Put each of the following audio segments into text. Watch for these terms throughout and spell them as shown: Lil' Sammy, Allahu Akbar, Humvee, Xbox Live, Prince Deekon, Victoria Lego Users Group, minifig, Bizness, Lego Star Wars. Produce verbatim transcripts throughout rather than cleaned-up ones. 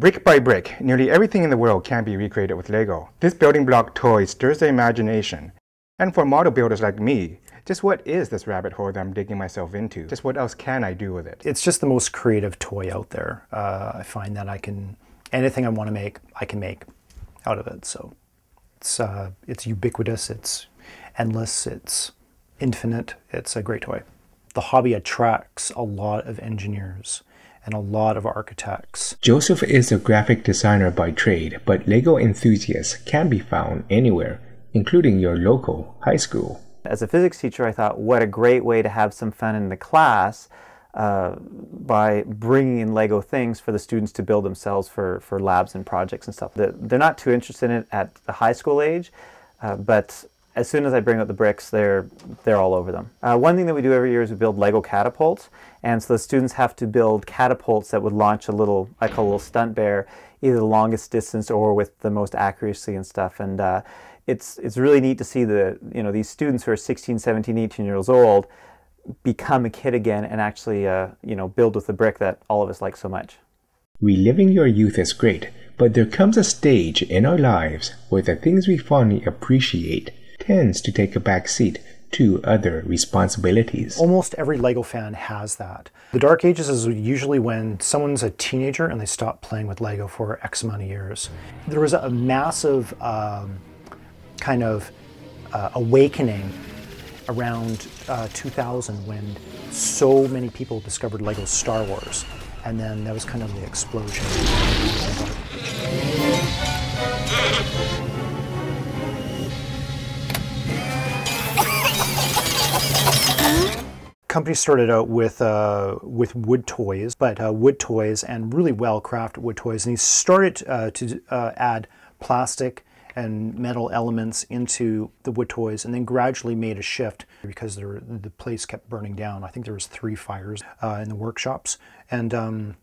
Brick by brick, nearly everything in the world can be recreated with Lego. This building block toy stirs the imagination. And for model builders like me, just what is this rabbit hole that I'm digging myself into? Just what else can I do with it? It's just the most creative toy out there. Uh, I find that I can, anything I want to make, I can make out of it. So it's, uh, it's ubiquitous, it's endless, it's infinite, it's a great toy. The hobby attracts a lot of engineers and a lot of architects. Joseph is a graphic designer by trade, but Lego enthusiasts can be found anywhere, including your local high school. As a physics teacher, I thought, what a great way to have some fun in the class uh, by bringing in Lego things for the students to build themselves for, for labs and projects and stuff. They're not too interested in it at the high school age, uh, but as soon as I bring out the bricks, they're, they're all over them. Uh, one thing that we do every year is we build Lego catapults, and so the students have to build catapults that would launch a little, I call a little stunt bear, either the longest distance or with the most accuracy and stuff. And uh, it's, it's really neat to see the, you know, these students who are sixteen, seventeen, eighteen years old become a kid again and actually, uh, you know, build with the brick that all of us like so much. Reliving your youth is great, but there comes a stage in our lives where the things we fondly appreciate tends to take a back seat to other responsibilities. Almost every Lego fan has that. The Dark Ages is usually when someone's a teenager and they stop playing with Lego for X amount of years. There was a massive um, kind of uh, awakening around uh, two thousand when so many people discovered Lego Star Wars, and then that was kind of the explosion. Companies started out with uh, with wood toys, but uh, wood toys and really well-crafted wood toys, and he started uh, to uh, add plastic and metal elements into the wood toys, and then gradually made a shift because there, the place kept burning down. I think there was three fires uh, in the workshops, and um,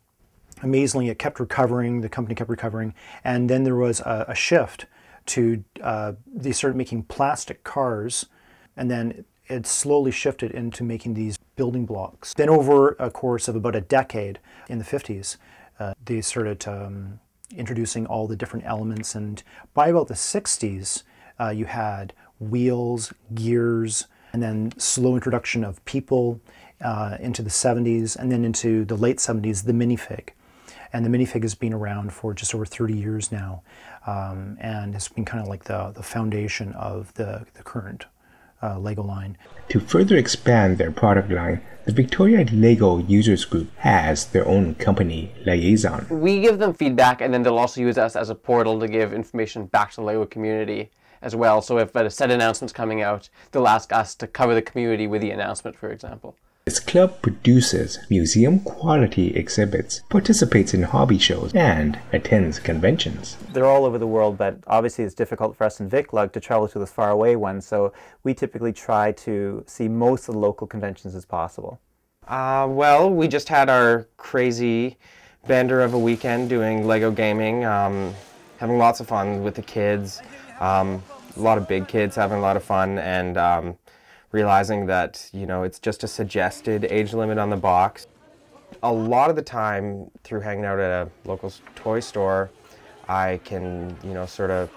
amazingly, it kept recovering. The company kept recovering, and then there was a, a shift to uh, they started making plastic cars, and then it slowly shifted into making these building blocks. Then over a course of about a decade in the fifties, uh, they started um, introducing all the different elements, and by about the sixties, uh, you had wheels, gears, and then slow introduction of people uh, into the seventies, and then into the late seventies, the minifig. And the minifig has been around for just over thirty years now, um, and it's been kind of like the, the foundation of the, the current Uh, Lego line. To further expand their product line, the Victoria Lego Users Group has their own company liaison. We give them feedback, and then they'll also use us as a portal to give information back to the Lego community as well. So if a set announcement's coming out, they'll ask us to cover the community with the announcement, for example. This club produces museum-quality exhibits, participates in hobby shows, and attends conventions. They're all over the world, but obviously it's difficult for us in VicLug to travel to the faraway ones, so we typically try to see most of the local conventions as possible. Uh, well, we just had our crazy bender of a weekend doing Lego gaming, um, having lots of fun with the kids, um, a lot of big kids having a lot of fun, and um, realizing that, you know, it's just a suggested age limit on the box. A lot of the time, through hanging out at a local toy store, I can, you know, sort of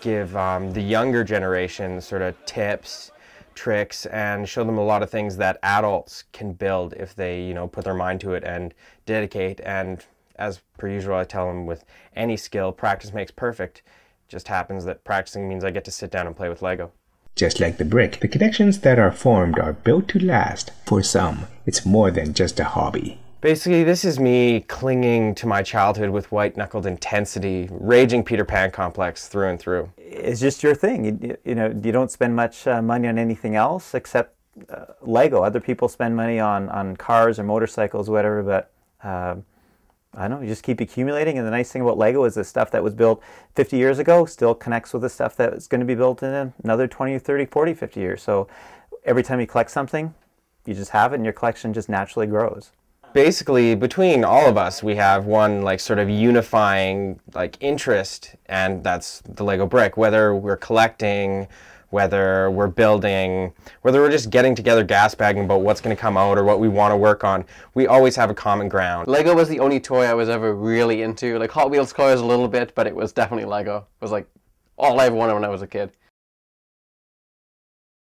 give um, the younger generation sort of tips, tricks, and show them a lot of things that adults can build if they, you know, put their mind to it and dedicate. And as per usual, I tell them with any skill, practice makes perfect. It just happens that practicing means I get to sit down and play with Lego. Just like the brick, the connections that are formed are built to last. For some, it's more than just a hobby. Basically, this is me clinging to my childhood with white-knuckled intensity, raging Peter Pan complex through and through. It's just your thing. You, you know, you don't spend much uh, money on anything else except uh, Lego. Other people spend money on, on cars or motorcycles or whatever, but uh, I don't know, you just keep accumulating. And the nice thing about Lego is the stuff that was built fifty years ago still connects with the stuff that is going to be built in another twenty, thirty, forty, fifty years. So every time you collect something, you just have it and your collection just naturally grows. Basically, between all of us, we have one like sort of unifying like interest, and that's the Lego brick. Whether we're collecting, whether we're building, whether we're just getting together gasbagging about what's going to come out or what we want to work on, we always have a common ground. Lego was the only toy I was ever really into. Like Hot Wheels cars a little bit, but it was definitely Lego. It was like all I ever wanted when I was a kid.